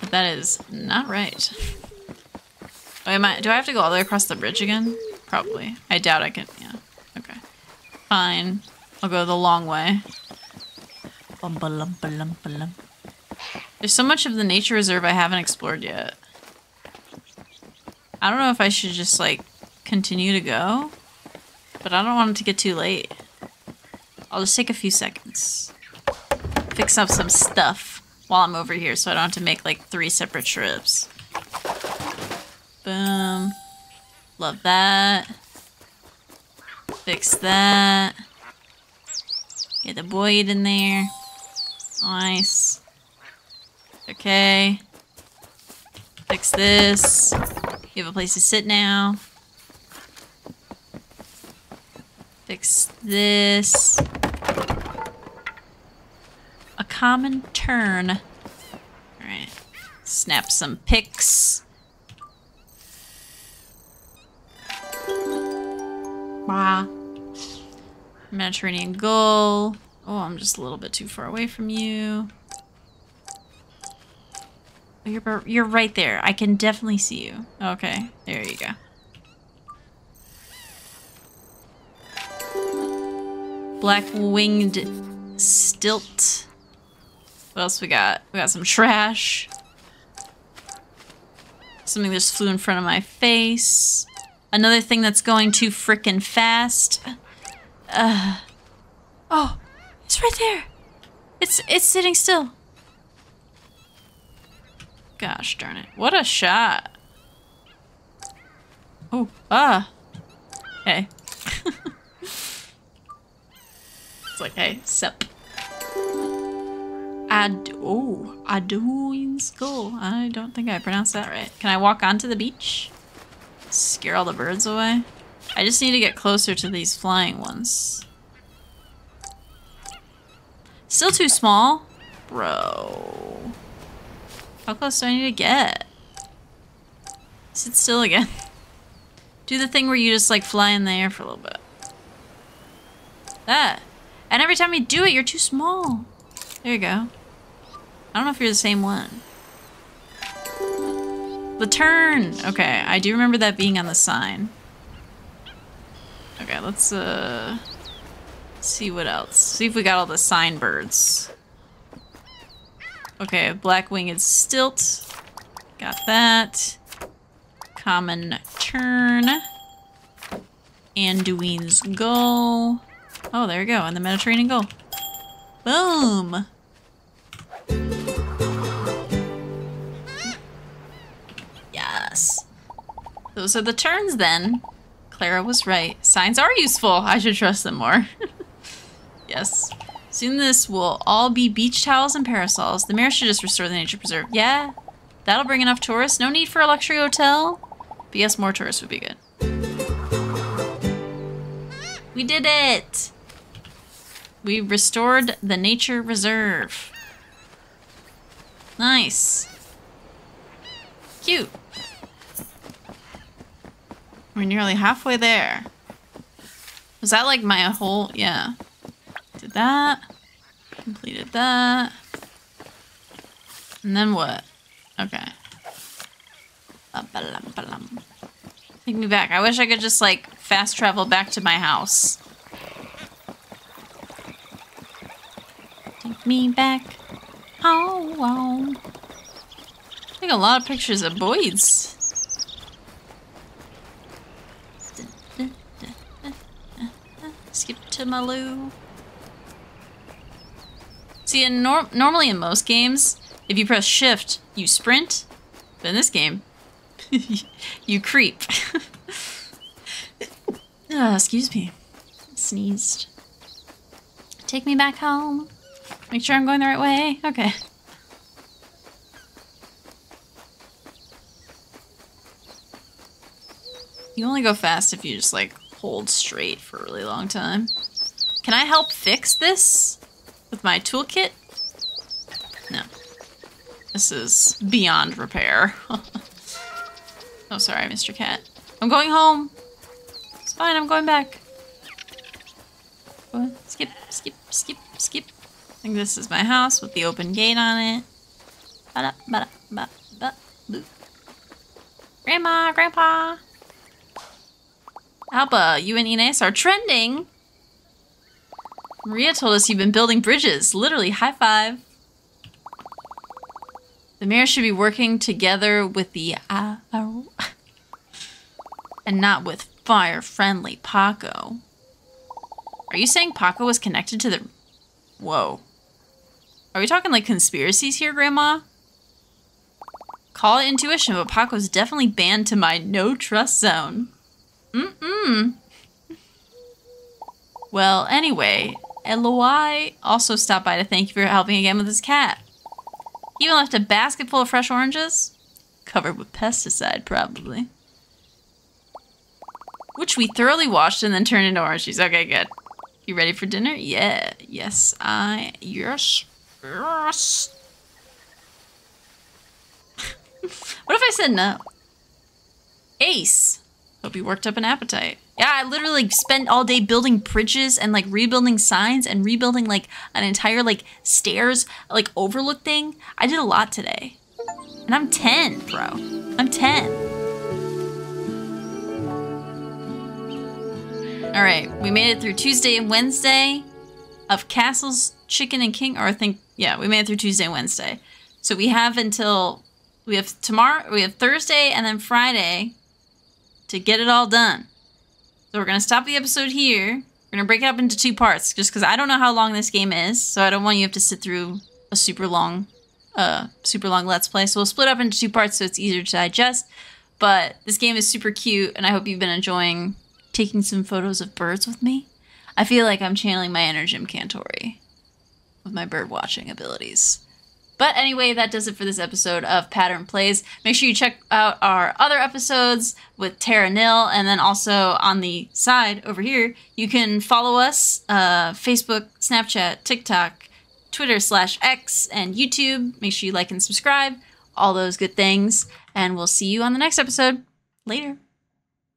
But that is not right. Oh, do I have to go all the way across the bridge again? Probably. I doubt I can, yeah. Okay. Fine. I'll go the long way. Lumpa lumpa lumpa lump. There's so much of the nature reserve I haven't explored yet. I don't know if I should just, like, continue to go, but I don't want it to get too late. I'll just take a few seconds. Fix up some stuff while I'm over here so I don't have to make, like, 3 separate trips. Boom. Love that. Fix that. Get the void in there. Nice. Okay. Fix this. You have a place to sit now. Fix this. A common turn. Alright. Snap some pics. Bah. Mediterranean gull. Oh, I'm just a little bit too far away from you. You're right there. I can definitely see you. Okay, there you go. Black-winged stilt. What else we got? We got some trash. Something just flew in front of my face. Another thing that's going too frickin' fast. Oh, it's right there. It's sitting still. Gosh darn it. What a shot. Oh, ah. Hey. It's like, hey, sup. Adouin's Gull. I don't think I pronounced that right. Can I walk onto the beach? Scare all the birds away? I just need to get closer to these flying ones. Still too small? Bro. How close do I need to get? Sit still again. Do the thing where you just like fly in the air for a little bit. That. And every time you do it, you're too small. There you go. I don't know if you're the same one. The turn! Okay, I do remember that being on the sign. Okay, let's see what else. See if we got all the sign birds. Okay, black-winged stilt. Got that. Common turn. Anduin's gull. Oh, there we go, and the Mediterranean gull. Boom! Yes. Those are the turns then. Clara was right. Signs are useful. I should trust them more. Yes. Soon this will all be beach towels and parasols. The mayor should just restore the nature preserve. Yeah. That'll bring enough tourists. No need for a luxury hotel. But yes, more tourists would be good. We did it! We restored the nature reserve. Nice. Cute. We're nearly halfway there. Was that like my whole... yeah. Did that. Completed that. And then what? Okay. Take me back. I wish I could just like fast travel back to my house. Take me back. Oh, wow. I take a lot of pictures of boys. Skip to Maloo. See, in normally in most games, if you press shift, you sprint. But in this game, you creep. Oh, excuse me. Sneezed. Take me back home. Make sure I'm going the right way. Okay. You only go fast if you just like hold straight for a really long time. Can I help fix this with my toolkit? No. This is beyond repair. Oh, sorry, Mr. Cat. I'm going home. It's fine, I'm going back. Go ahead. Skip, skip, skip, skip. I think this is my house with the open gate on it. Ba-da, ba-da, ba-da, boo. Grandma, Grandpa. Alba, you and Ines are trending. Maria told us you've been building bridges. Literally, high five. The mayor should be working together with the AIWRL and not with fire-friendly Paco. Are you saying Paco was connected to the... Whoa. Are we talking like conspiracies here, Grandma? Call it intuition, but Paco's definitely banned to my no-trust zone. Mm-mm. Well, anyway, Eloi also stopped by to thank you for helping again with his cat. He even left a basket full of fresh oranges. Covered with pesticide, probably. Which we thoroughly washed and then turned into orange juice. Okay, good. You ready for dinner? Yeah. Yes, I... Yes. Yes. What if I said no? Ace. Hope you worked up an appetite. Yeah, I literally spent all day building bridges and, like, rebuilding signs and rebuilding, like, an entire, like, stairs, like, overlook thing. I did a lot today. And I'm 10, bro. I'm 10. All right, we made it through Tuesday and Wednesday of Castles, Chicken, and King, or I think, yeah, we made it through Tuesday and Wednesday. So we have until, we have tomorrow, we have Thursday and then Friday to get it all done. So we're going to stop the episode here. We're going to break it up into two parts, just because I don't know how long this game is, so I don't want you to have to sit through a super long Let's Play. So we'll split up into two parts so it's easier to digest, but this game is super cute, and I hope you've been enjoying taking some photos of birds with me. I feel like I'm channeling my inner Jim Cantore. with my bird watching abilities. But anyway, that does it for this episode of Pattern Plays. Make sure you check out our other episodes with Terra Nil, and then also on the side over here, you can follow us Facebook, Snapchat, TikTok, Twitter/X, and YouTube. Make sure you like and subscribe, all those good things, and we'll see you on the next episode. Later.